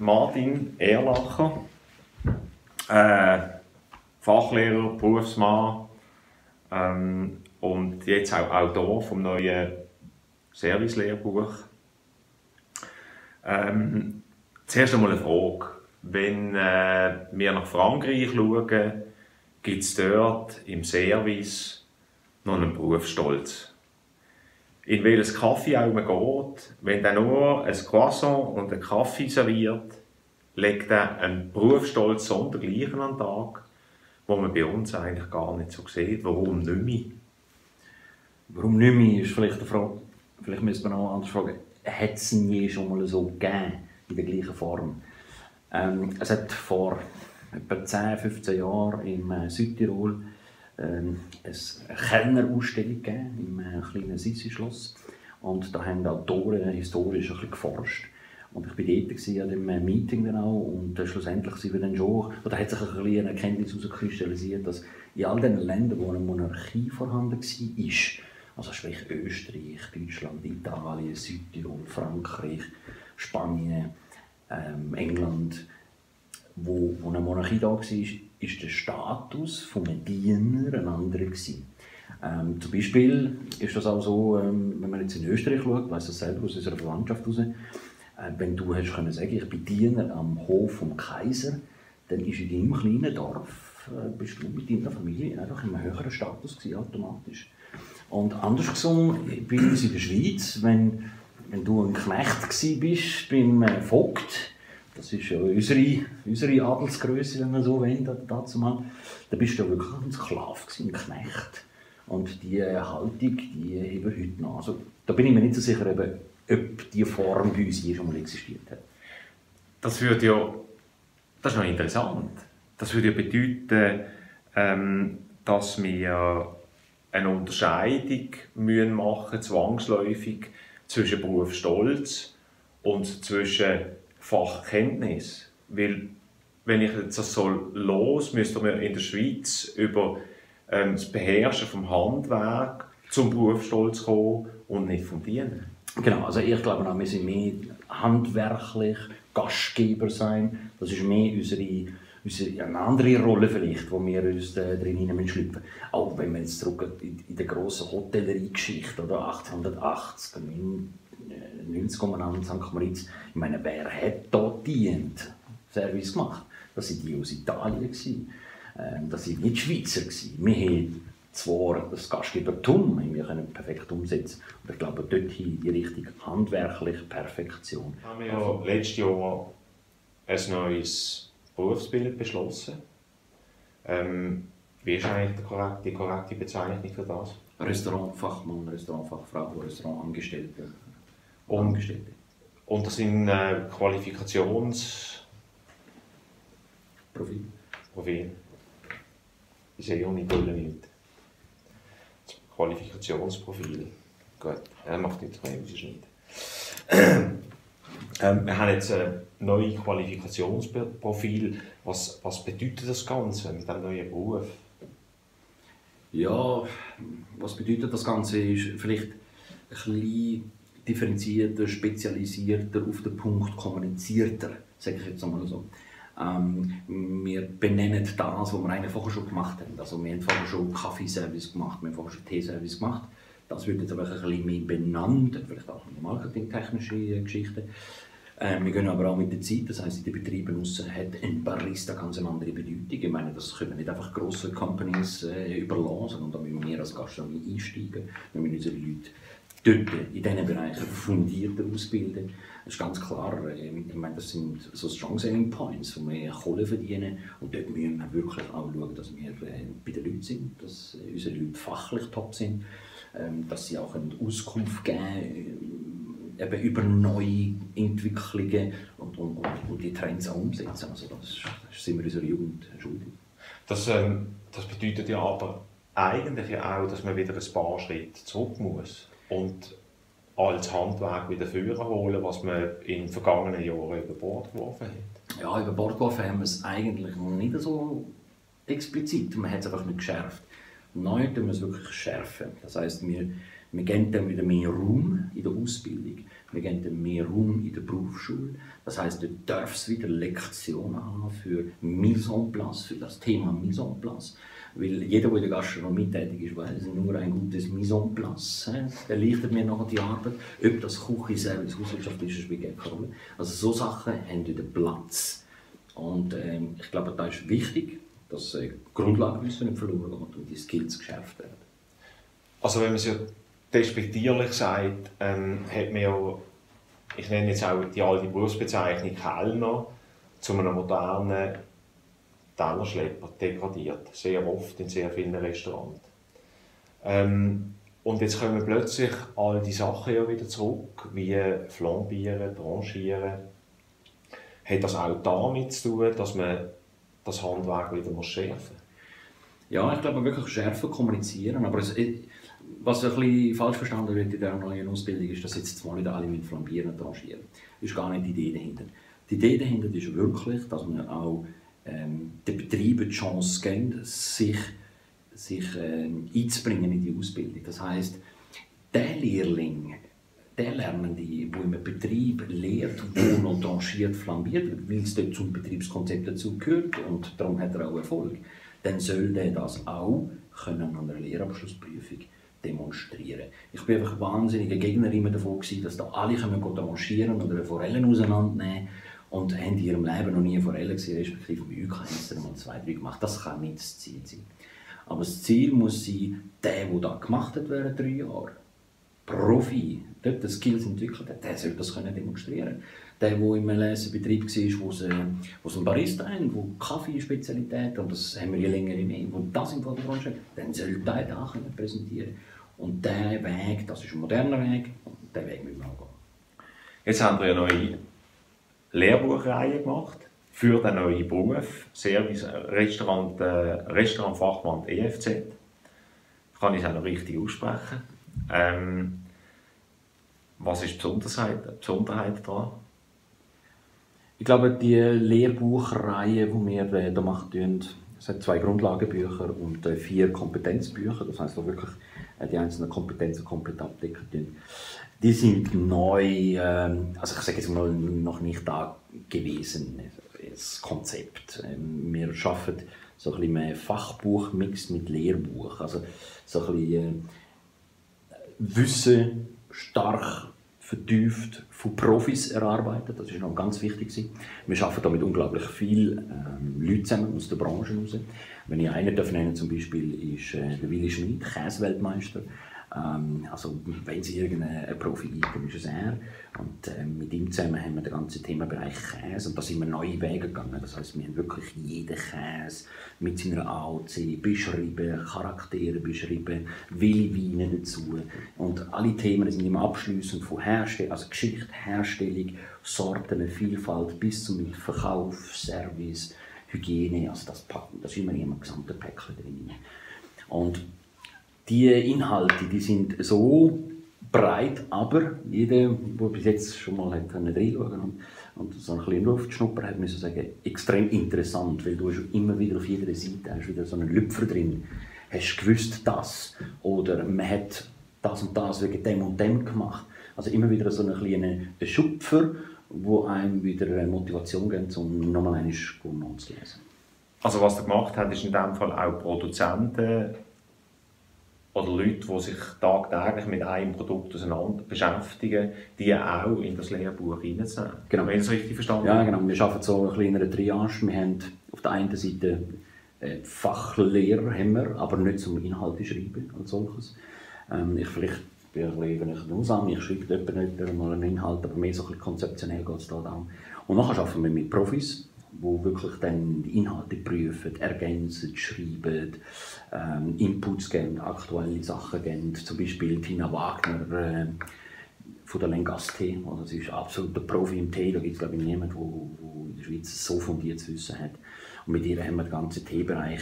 Martin Ehrlacher, Fachlehrer, Berufsmann und jetzt auch Autor vom neuen Service-Lehrbuch. Zuerst einmal eine Frage. Wenn wir nach Frankreich schauen, gibt es dort im Service noch einen Berufsstolz. In welches Kaffee auch man geht, wenn er nur ein Croissant und einen Kaffee serviert, legt er einen Berufsstolz sondergleichen an den Tag, wo man bei uns eigentlich gar nicht so sieht. Warum nicht mehr? Warum nicht mehr ist vielleicht eine Frage. Vielleicht müsste man auch anders fragen. Hat es ihn je schon mal so gegeben, in der gleichen Form? Es hat vor etwa 10, 15 Jahren im Südtirol eine Kellnerausstellung gegeben, im kleinen Sissi-Schloss. Und da haben die Autoren historisch ein bisschen geforscht. Und ich war dort an dem Meeting dann auch, und schlussendlich sind wir dann schon, oder hat sich ein bisschen eine Erkenntnis herauskristallisiert, dass in all den Ländern, wo eine Monarchie vorhanden war, also sprich Österreich, Deutschland, Italien, Südtirol, Frankreich, Spanien, England, wo eine Monarchie da war, ist der Status eines Dieners ein anderer gewesen. Zum Beispiel ist das auch so, wenn man jetzt in Österreich schaut, weiss das selber aus unserer Verwandtschaft heraus, wenn du hast können sagen, ich bin Diener am Hof vom Kaiser, dann ist in deinem kleinen Dorf, bist du mit deiner Familie einfach in einem höheren Status gewesen, automatisch. Und anders gesagt, bei uns in der Schweiz, wenn du ein Knecht warst beim Vogt, das ist ja unsere Adelsgröße, wenn man so will, dazu mal, dann bist du ja wirklich ein Sklave, ein Knecht. Und diese Haltung, die haben wir heute noch. Also, da bin ich mir nicht so sicher, ob diese Form bei uns hier schon mal existiert hat. Das ist noch interessant. Das würde ja bedeuten, dass wir eine Unterscheidung müssen machen, zwangsläufig, zwischen Berufsstolz und zwischen Fachkenntnis. Weil, wenn ich jetzt das so los, müsste man in der Schweiz über das Beherrschen vom Handwerk zum Berufsstolz kommen und nicht vom Dienen. Genau, also ich glaube auch, wir sind mehr handwerklich, Gastgeber sein, das ist mehr eine andere Rolle vielleicht, wo wir uns drin schlüpfen. Auch wenn wir jetzt zurück in der grossen Hotellerie-Geschichte oder 1880, 90 umeinander St. Moritz, ich meine, wer hat da dient Service gemacht? Das waren die aus Italien, das waren nicht Schweizer. Wir haben zwar das Gastgebertum wir können perfekt umsetzen, aber ich glaube, dort hin die richtige handwerkliche Perfektion. Wir haben ja letztes Jahr ein neues Berufsbild beschlossen. Wie ist eigentlich die korrekte Bezeichnung für das? Restaurantfachmann, Restaurantfachfrau, Restaurantangestellte. Und das sind Qualifikationsprofil. Ich sehe ja nicht nicht. Qualifikationsprofil. Gut, er macht jetzt keinen Unterschied. Wir haben jetzt ein neues Qualifikationsprofil. Was bedeutet das Ganze mit dem neuen Beruf? Ja, was bedeutet das Ganze ist vielleicht ein bisschen differenzierter, spezialisierter, auf den Punkt kommunizierter, sage ich jetzt einmal so. Wir benennen das, was wir eigentlich vorher schon gemacht haben. Also wir haben vorher schon Kaffeeservice gemacht, wir haben vorher schon Teeservice gemacht. Das wird jetzt aber ein bisschen mehr benannt, vielleicht auch eine marketingtechnische Geschichte. Wir gehen aber auch mit der Zeit, das heisst, in den Betrieben hat ein Barista ganz eine andere Bedeutung. Ich meine, das können wir nicht einfach grossen Companies überlassen, und da müssen wir als Gastronomie einsteigen. Wir müssen unsere Leute dort in diesen Bereichen fundierter ausbilden. Das ist ganz klar, ich meine, das sind so Strong-Selling Points, wo wir Kohle verdienen. Und dort müssen wir wirklich auch schauen, dass wir bei den Leuten sind, dass unsere Leute fachlich top sind, dass sie auch eine Auskunft geben eben über neue Entwicklungen und die Trends auch umsetzen. Also das sind wir unserer Jugend schuldig. Das bedeutet ja aber eigentlich ja auch, dass man wieder ein paar Schritte zurück muss und als Handwerk wieder vorholen, was man in den vergangenen Jahren über Bord geworfen hat. Ja, über Bord geworfen haben wir es eigentlich noch nicht so explizit. Man hat es einfach nicht geschärft. Neu müssen wir es wirklich schärfen. Das heisst, wir Wir geben dem wieder mehr Raum in der Ausbildung, wir geben dem mehr Raum in der Berufsschule. Das heisst, dort darf es wieder Lektionen haben für Mise en place, für das Thema Mise en place. Weil jeder, der in der Gastronomie tätig ist, weiß, nur ein gutes Mise en place erleichtert mir nachher die Arbeit. Ob das Küche, Service, Hauswirtschaft ist, spielt keine Rolle. Also so Sachen haben wieder Platz. Und ich glaube, da ist wichtig, dass Grundlagenwissen nicht verloren geht und die Skills geschärft werden. Also wenn man es ja despektierlich sagt, hat man ja, ich nenne jetzt auch die alte Berufsbezeichnung Kellner, zu einem modernen Tellerschlepper degradiert. Sehr oft in sehr vielen Restaurants. Und jetzt kommen plötzlich all die Sachen ja wieder zurück, wie Flambieren, Tranchieren. Hat das auch damit zu tun, dass man das Handwerk wieder schärfen muss? Ja, ich glaube, wirklich schärfer kommunizieren. Aber was ein bisschen falsch verstanden wird in dieser neuen Ausbildung, ist, dass jetzt mal wieder alle mit Flambieren und Tranchieren. Das ist gar nicht die Idee dahinter. Die Idee dahinter ist wirklich, dass man auch den Betrieben die Chance geben, sich einzubringen in die Ausbildung. Das heisst, der Lehrling, der Lernende, der im Betrieb lehrt, wo und tranchiert, flambiert wird, weil es dort zum Betriebskonzept dazugehört und darum hat er auch Erfolg, dann soll der das auch können an der Lehrabschlussprüfung demonstrieren. Ich war einfach wahnsinniger Gegner immer davon, dass da alle tranchieren oder Forellen auseinandernehmen und haben in ihrem Leben noch nie eine Forelle gesehen, respektive bei euch haben mal 2, 3 gemacht. Das kann nicht das Ziel sein. Aber das Ziel muss sein, der das gemacht hat während 3 Jahren, Profi, dort die Skills entwickelt hat, der soll das demonstrieren können. Der im Lesebetrieb war, wo es einen Barista haben, wo Kaffeespezialitäten, und das haben wir ja länger mehr, wo das im Vordergrund steht, dann soll der das präsentieren können. Und dieser Weg, das ist ein moderner Weg, und diesen Weg müssen wir auch gehen. Jetzt haben wir ja neue Lehrbuchreihe gemacht für den neuen Beruf, Service, Restaurantfachmann EFZ. Kann ich es auch noch richtig aussprechen? Was ist die Besonderheit daran? Ich glaube, die Lehrbuchreihe, die wir hier machen, es hat 2 Grundlagenbücher und 4 Kompetenzbücher, das heisst, da wirklich die einzelnen Kompetenzen komplett abdecken. Die sind neu, also ich sage jetzt mal, noch nicht da gewesen, das Konzept. Wir arbeiten so ein bisschen mehr Fachbuchmix mit Lehrbuch, also so ein bisschen Wissen stark vertieft von Profis erarbeitet. Das war noch ganz wichtig. Wir arbeiten da mit unglaublich vielen Leuten zusammen aus der Branche raus. Wenn ich einen nennen darf, zum Beispiel ist der Willi Schmid, Käseweltmeister. Also wenn es irgendeinen Profi gibt, dann ist es er. Und mit ihm zusammen haben wir den ganzen Themenbereich Käse und da sind wir neue Wege gegangen. Das heisst, wir haben wirklich jeden Käse mit seiner AOC beschrieben, Charaktere beschrieben, Wildweine dazu. Und alle Themen sind immer abschliessend von Herstellung, also Geschichte, Herstellung, Sorten, Vielfalt bis zum Verkauf, Service, Hygiene. Also das ist immer im gesamten Päckchen drin. Und die Inhalte, die sind so breit, aber jeder, der bis jetzt schon mal reinschauen und so ein bisschen Luft schnuppern hat, muss ich sagen, extrem interessant, weil du schon immer wieder auf jeder Seite hast wieder so einen Lüpfer drin. Hast gewusst das? Oder man hat das und das wegen dem und dem gemacht. Also immer wieder so einen kleinen Schupfer, wo einem wieder Motivation gibt, um nochmal einmal gut nachzulesen. Also was er gemacht hat, ist in dem Fall auch Produzenten oder Leute, die sich tagtäglich mit einem Produkt auseinander beschäftigen, die auch in das Lehrbuch hineinzunehmen. Genau. Wenn ich es richtig verstanden habe? Ja, genau. Wir arbeiten so in einer Triage. Wir haben auf der einen Seite Fachlehrer, haben wir, aber nicht zum Inhalt schreiben als solches. Ich schreibe jemandem mal einen Inhalt, aber mehr so ein bisschen konzeptionell geht es da darum. Und nachher arbeiten wir mit Profis, die wirklich dann die Inhalte prüfen, ergänzen, schreiben, Inputs geben, aktuelle Sachen geben. Zum Beispiel Tina Wagner von der Lengaste. Also sie ist absoluter Profi im Tee. Da gibt es, glaube ich, niemanden, der in der Schweiz so fundiertes Wissen hat. Und mit ihr haben wir den ganzen Teebereich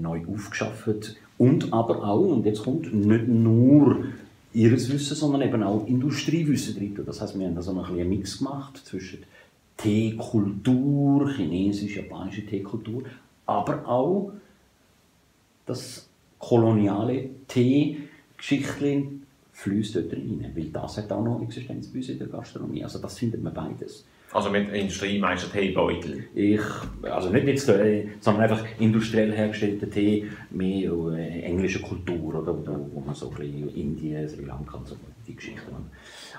neu aufgeschafft. Und aber auch, und jetzt kommt, nicht nur ihres Wissen, sondern eben auch Industriewissen drin. Das heisst, wir haben da so einen Mix gemacht zwischen Teekultur, chinesische, japanische Teekultur, aber auch das koloniale Tee-Geschichtchen fließt dort rein, weil das hat auch noch Existenz bei uns in der Gastronomie. Also das findet man beides. Also mit Industrie meinst du Teebeutel? Also nicht jetzt Tee, sondern einfach industriell hergestellter Tee, mehr englische Kultur, oder wo man so ein bisschen Indien, Sri Lanka und so die Geschichten.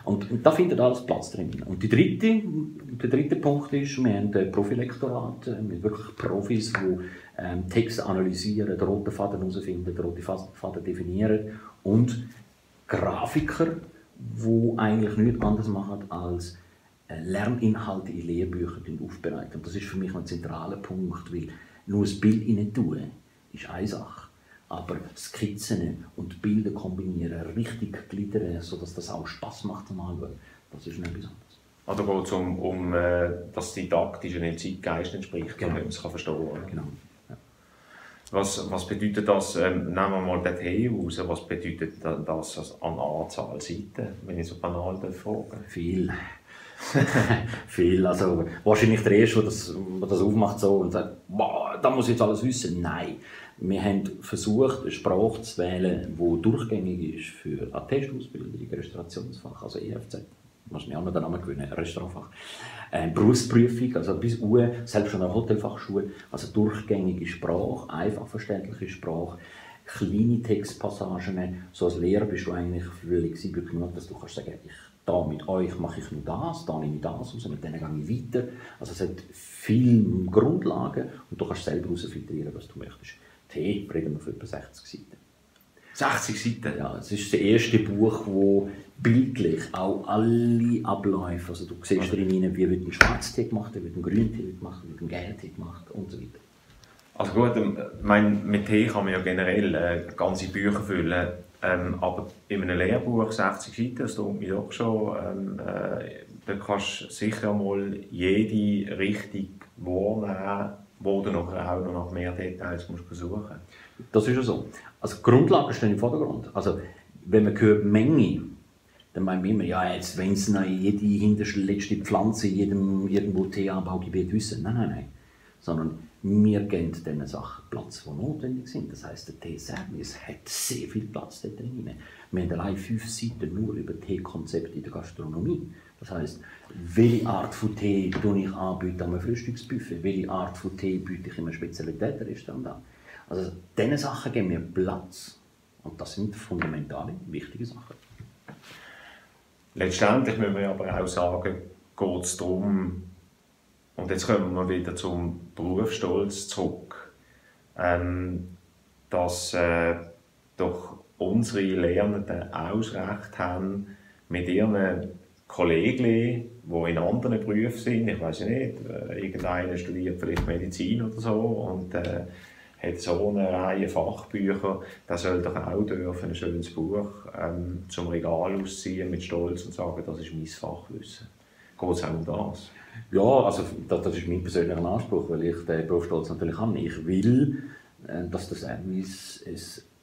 Und da findet alles Platz drin. Und der dritte Punkt ist, wir haben ein Profilektorat mit wirklich Profis, die Texte analysieren, den roten Faden herausfinden, den roten Faden definieren und Grafiker, die eigentlich nichts anderes machen als Lerninhalte in Lehrbüchern aufbereiten. Und das ist für mich ein zentraler Punkt, weil nur ein Bild hinein tun ist eine Sache. Aber Skizzen und Bilder kombinieren, richtig gliedern, sodass das auch Spass macht zum Anschauen, das ist etwas anderes. Also geht es um dass die Didaktische dem Zeitgeist entspricht, damit man es verstehen kann. Genau. Ja. Was bedeutet das, nehmen wir mal den Tee raus, was bedeutet das an Anzahl Seiten, wenn ich so banal frage? Viel. Viel, also wahrscheinlich der Erste, der das aufmacht so und sagt, da muss ich jetzt alles wissen. Nein, wir haben versucht, eine Sprache zu wählen, die durchgängig ist für Attestausbildung, Restaurationsfach, also EFZ. Muss mir auch noch den Namen gewinnen, Restaurantfach. Berufsprüfung, also bis Uhr, selbst schon an der Hotelfachschule. Also durchgängige Sprache, einfach verständliche Sprache, kleine Textpassagen. So als Lehrer bist du eigentlich flexibel genug, dass du kannst sagen, da mit euch mache ich nur das, da nehme ich das raus, mit denen gehe ich weiter. Also es hat viele Grundlagen und du kannst selber herausfiltrieren, was du möchtest. Tee, reden wir von über 60 Seiten. 60 Seiten? Ja, es ist das erste Buch, das bildlich auch alle Abläufe, also du siehst drin, wie wird ein Schwarztee gemacht, wie wird ein Grüntee gemacht, wie wird ein Geltee gemacht und so weiter. Also gut, ich meine, mit Tee kann man ja generell ganze Bücher füllen, aber in einem Lehrbuch 60 Seiten, das tut mir doch schon, da kannst du sicher mal jede Richtung wahrnehmen, wo du nachher auch noch nach mehr Details musst suchen. Das ist ja so. Also die Grundlagen stehen im Vordergrund. Also wenn man hört Menge, dann meinen wir immer, ja jetzt, wenn es noch jede hinterletzte Pflanze irgendwo Teeanbaugebiet wissen. Nein. Sondern wir geben den Sachen Platz, die notwendig sind. Das heisst, der Teeservice hat sehr viel Platz da drin. Wir haben allein 5 Seiten nur über Teekonzepte in der Gastronomie. Das heisst, welche Art von Tee biete ich an einem Frühstücksbuffet? Welche Art von Tee biete ich in einem Spezialitätenrestaurant an? Also diesen Sachen geben wir Platz. Und das sind fundamentale, wichtige Sachen. Letztendlich müssen wir aber auch sagen, geht es darum, und jetzt kommen wir wieder zum Berufsstolz zurück, dass doch unsere Lernenden auch das Recht haben, mit ihren Kollegen, die in anderen Berufen sind, ich weiß nicht, irgendeiner studiert vielleicht Medizin oder so und hat so eine Reihe Fachbücher, der soll doch auch dürfen, ein schönes Buch zum Regal ausziehen mit Stolz und sagen, das ist mein Fachwissen. Geht es auch um das? Ja, also das ist mein persönlicher Anspruch, weil ich den Berufsstolz natürlich habe. Ich will, dass das Service ein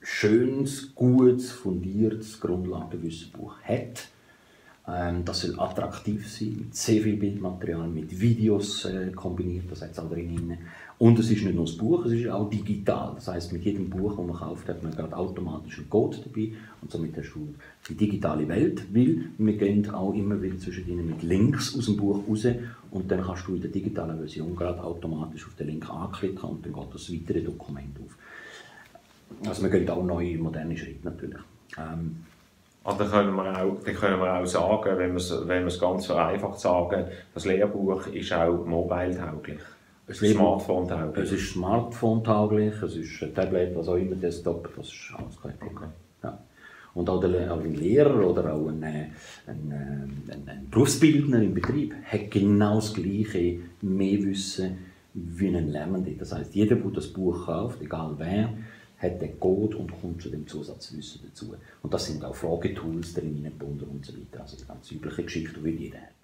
schönes, gutes, fundiertes Grundlagenwissenbuch hat. Das soll attraktiv sein, mit sehr viel Bildmaterial, mit Videos kombiniert, das hat es auch drin. Und es ist nicht nur das Buch, es ist auch digital. Das heisst, mit jedem Buch, das man kauft, hat man gerade automatisch einen Code dabei. Und somit hast du die digitale Welt, weil wir gehen auch immer wieder zwischen ihnen mit Links aus dem Buch raus. Und dann kannst du in der digitalen Version gerade automatisch auf den Link anklicken und dann geht das weitere Dokument auf. Also wir gehen auch neue, moderne Schritte natürlich. Also dann können wir auch sagen, wenn wir es ganz vereinfacht sagen, das Lehrbuch ist auch mobile-tauglich, smartphone-tauglich. Es ist smartphone-tauglich, es ist Tablet, was auch immer, Desktop, das ist alles kein Problem. Ja. Und auch ein Lehrer oder auch ein Berufsbildner im Betrieb hat genau das gleiche mehr Wissen wie ein Lernender. Das heisst, jeder, der das Buch kauft, egal wer, hat den Code und kommt zu dem Zusatzwissen dazu. Und das sind auch Fragetools drin, Bunder und so weiter. Also die ganz übliche Geschichte, die jeder hat.